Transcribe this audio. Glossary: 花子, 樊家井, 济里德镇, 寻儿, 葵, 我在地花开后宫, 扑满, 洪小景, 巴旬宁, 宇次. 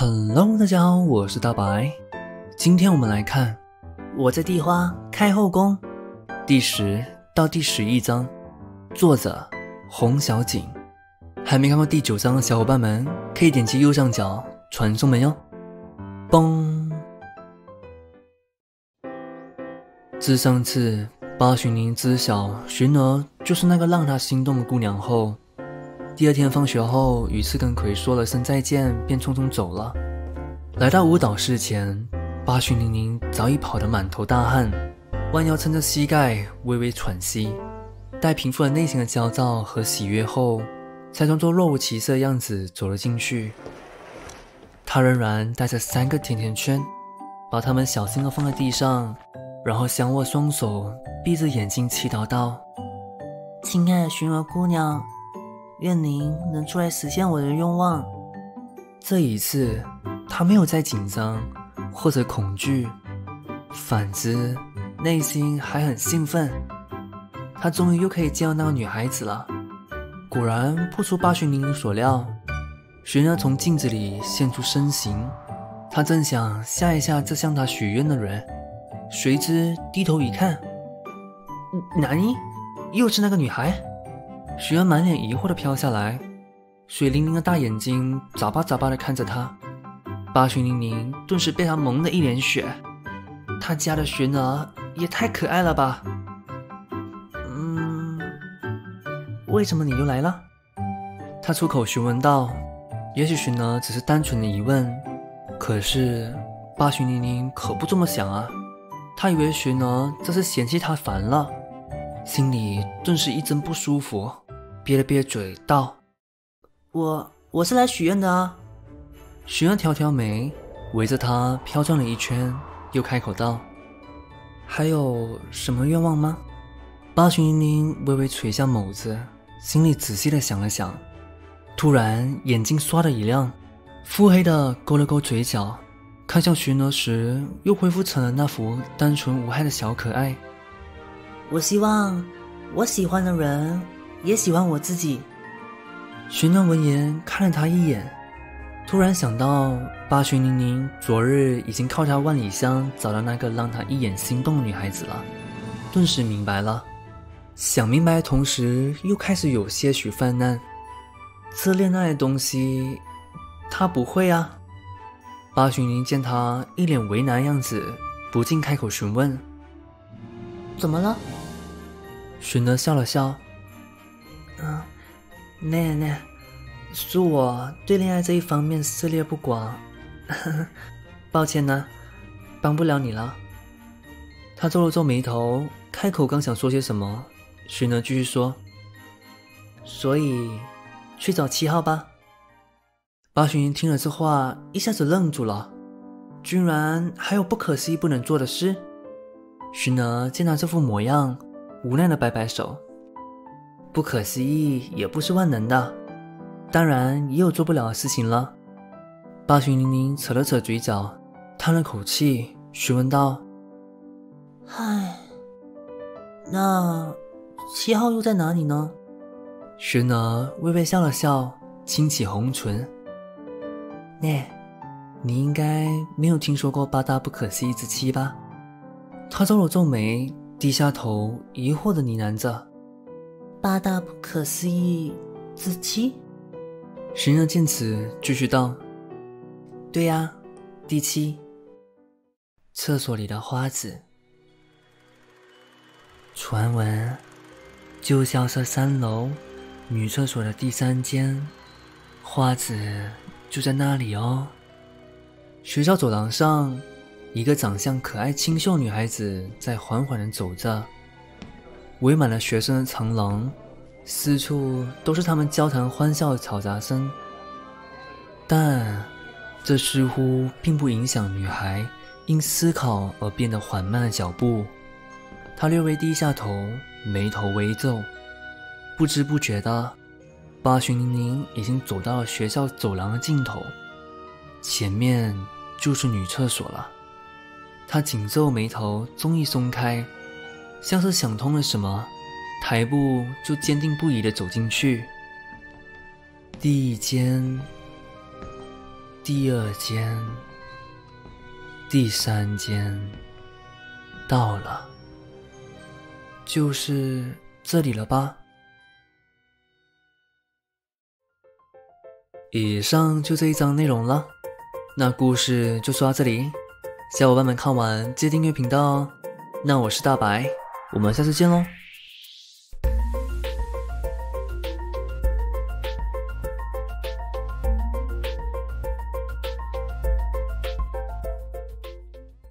Hello， 大家好，我是大白。今天我们来看我在地花开后宫第10到第11章，作者洪小景。还没看过第9章的小伙伴们，可以点击右上角传送门哟。嘣！自上次巴旬宁知晓寻儿就是那个让他心动的姑娘后，第二天放学后，宇次跟葵说了声再见，便匆匆走了。来到舞蹈室前，巴旬宁早已跑得满头大汗，弯腰撑着膝盖，微微喘息，待平复了内心的焦躁和喜悦后，才装作若无其事的样子走了进去。他仍然带着3个甜甜圈，把它们小心地放在地上，然后相握双手，闭着眼睛祈祷道：“亲爱的寻儿姑娘，愿您能出来实现我的愿望。”这一次，他没有再紧张或者恐惧，反之，内心还很兴奋。他终于又可以见到那个女孩子了。果然不出巴旬宁所料，寻儿从镜子里现出身形。他正想吓一吓这向他许愿的人，谁知低头一看，哪里？又是那个女孩。寻儿满脸疑惑地飘下来，水灵灵的大眼睛眨巴眨巴地看着他。巴旬宁顿时被他萌得一脸血，他家的寻儿也太可爱了吧。为什么你又来了？他出口询问道。也许寻儿只是单纯的疑问，可是巴旬宁可不这么想啊。他以为寻儿这是嫌弃他烦了，心里顿时一阵不舒服，憋了憋嘴道：“我是来许愿的啊。”寻儿挑挑眉，围着他飘转了一圈，又开口道：“还有什么愿望吗？”巴旬宁微微垂下眸子，心里仔细的想了想，突然眼睛唰的一亮，腹黑的勾了勾嘴角，看向寻儿时，又恢复成了那副单纯无害的小可爱。“我希望我喜欢的人也喜欢我自己。”寻儿闻言看了他一眼，突然想到巴旬宁昨日已经靠他万里香找到那个让他一眼心动的女孩子了，顿时明白了。想明白的同时，又开始有些许泛滥。这恋爱的东西他不会啊。巴旬宁见他一脸为难样子，不禁开口询问：“怎么了？”寻儿笑了笑：“那是我对恋爱这一方面涉猎不广，抱歉呢，帮不了你了。”他皱了皱眉头，开口刚想说些什么，寻儿继续说：“所以去找7号吧。”巴旬宁听了这话，一下子愣住了，居然还有不可思议不能做的事。寻儿见他这副模样，无奈地摆摆手：“不可思议也不是万能的，当然也有做不了的事情了。”巴旬宁扯了扯嘴角，叹了口气，询问道：“唉，那7号又在哪里呢？”寻儿微微笑了笑，轻启红唇：“你应该没有听说过8大不可思议之7吧？”他皱了皱眉，低下头，疑惑地呢喃着：“8大不可思议之7？”寻儿见此，继续道：“对呀，第7。厕所里的花子。传闻，旧校舍3楼，女厕所的第3间，花子就在那里哦。”学校走廊上，一个长相可爱清秀女孩子在缓缓地走着，围满了学生的长廊，四处都是他们交谈欢笑的嘈杂声。但这似乎并不影响女孩因思考而变得缓慢的脚步。她略微低下头，眉头微皱。不知不觉的，巴旬宁已经走到了学校走廊的尽头，前面就是女厕所了。他紧皱眉头，终于松开，像是想通了什么，抬步就坚定不移地走进去。第1间，第二间、第三间到了，就是这里了吧？以上就这一章内容了，那故事就说到这里。小伙伴们看完记得订阅频道哦。那我是大白，我们下次见喽。